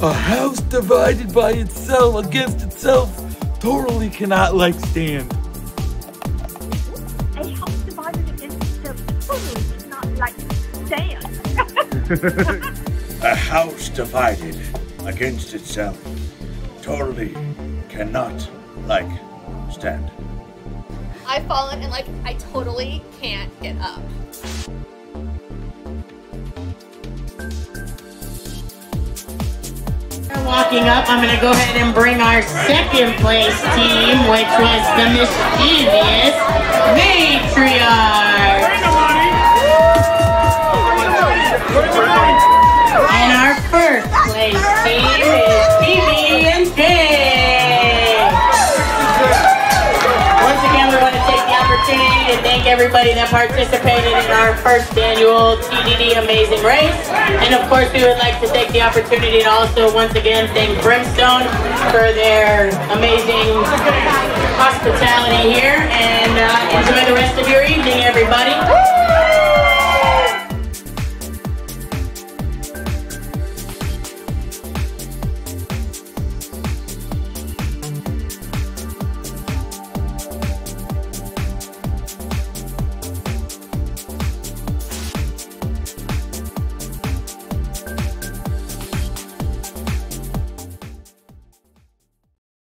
A house divided by itself against itself totally cannot, like, stand. A house divided against itself totally cannot, like, stand. A house divided against itself totally cannot, like, stand. I've fallen and, like, I totally can't get up. Walking up, I'm going to go ahead and bring our second place team, which was the mischievous Matriarch. And our first place team is Phoebe and Pig. Once again, we want to take the opportunity to thank everybody that participated in our first annual TDD Amazing Race. And of course, we would like to take the opportunity to also once again thank Brimstone for their amazing hospitality here. And enjoy the rest of your evening, everybody.